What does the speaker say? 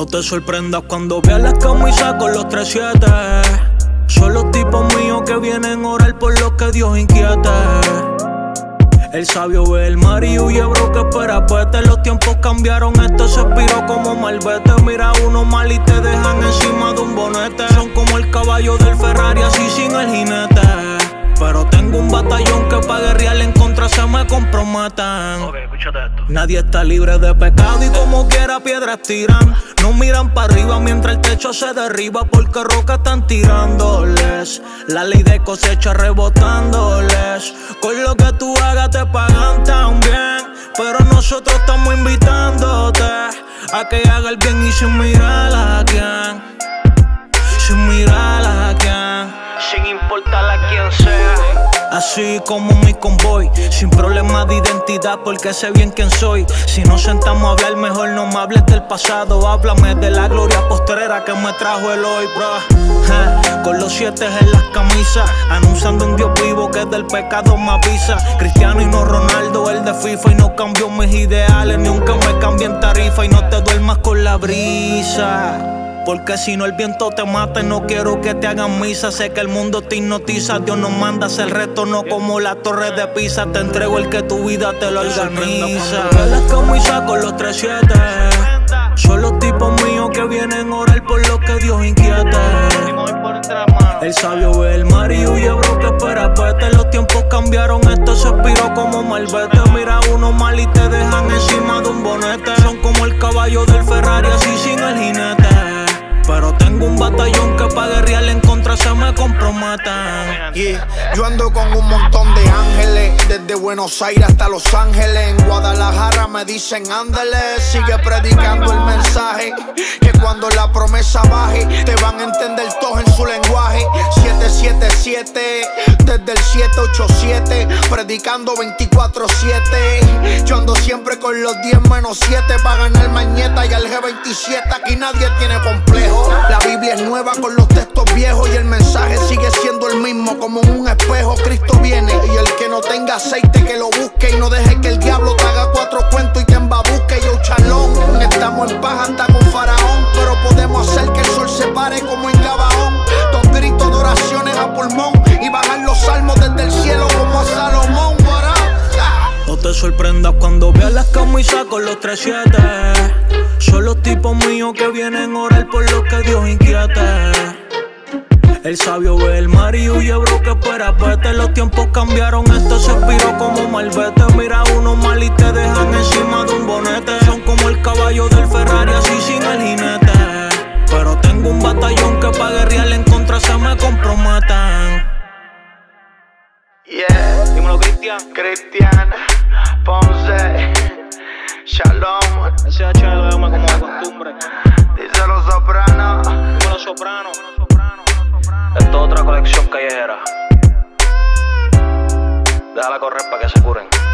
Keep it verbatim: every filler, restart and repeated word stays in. No te sorprendas cuando veas las camas y saco los tres siete. Son los tipos míos que vienen a orar por lo que Dios inquieta. El sabio ve el mar y huye, bro, que espera pete. Los tiempos cambiaron, este se expiró como malvete. Mira uno mal y te dejan encima de un bonete. Son como el caballo del Ferrari, así sin el jinete. Pero tengo un batallón que pa' guerrear en contra se me comprometan. Okay, escúchate esto. Nadie está libre de pecado y como quiera piedras tiran. No miran para arriba mientras el techo se derriba, porque rocas están tirándoles. La ley de cosecha rebotándoles. Con lo que tú hagas te pagan también, pero nosotros estamos invitándote a que haga el bien y sin mirar a quién. Sin mirar a quién. Sin importar a quien sea. Así como mi convoy, sin problema de identidad porque sé bien quién soy. Si nos sentamos a hablar, mejor no me hables del pasado. Háblame de la gloria postrera que me trajo el hoy, bro. Ja, con los siete en las camisas, anunciando un Dios vivo que del pecado me avisa. Cristiano y no Ronaldo, el de FIFA, y no cambió mis ideales, ni nunca me cambien tarifa. Y no te duermas con la brisa, porque si no el viento te mata. No quiero que te hagan misa. Sé que el mundo te hipnotiza. Dios nos manda hacer reto, no como la torre de Pisa. Te entrego el que tu vida te lo organiza. Las camisas con los tres siete. Son los tipos míos que vienen a orar por lo que Dios inquieta. El sabio ve el mar y huye, bro, que espera pete. Los tiempos cambiaron, esto se expiró como malvete. Mira uno mal y te dejan encima de un bonete. Son como el caballo del Ferrari, así sin el jinete. Pero tengo un batallón que pa' guerrear en contra se me comprometan. Yeah. Yo ando con un montón de ángeles, desde Buenos Aires hasta Los Ángeles. En Guadalajara me dicen ándale, sigue predicando el mensaje, que cuando la promesa baje, te van a entender todos en su lenguaje. siete siete siete, desde el siete ocho siete, predicando veinticuatro siete. Yo ando siempre con los diez menos siete, pa' ganar mañeta y al G veintisiete, aquí nadie tiene complejo. La Biblia es nueva con los textos viejos y el mensaje sigue siendo el mismo, como en un espejo. Cristo viene y el que no tenga aceite que lo busque, y no deje que el diablo te haga cuatro cuentos y te embabusque. Yo chalón, estamos en paz hasta con Faraón, pero podemos hacer que el sol se pare como en Gabaón. Dos gritos de oraciones a pulmón y bajar los salmos desde el cielo como a Salomón. No te sorprendas cuando veas las camisas con los tres siete. Son los tipos míos que vienen a orar por lo que Dios inquieta. El sabio ve el mar y huye, bro, que espera pete. Los tiempos cambiaron, esto se expiró como malvete. Mira uno mal y te dejan encima de un bonete. Son como el caballo del Ferrari, así sin el jinete. Pero tengo un batallón que pa' guerrear en contra se me comprometan. Yeah, dímelo Cristian. Cristian Ponce. Shalom. Ese H lo veo como de costumbre. Dice los sopranos. Dímelo soprano. Esto es otra colección callejera. Déjala correr para que se curen.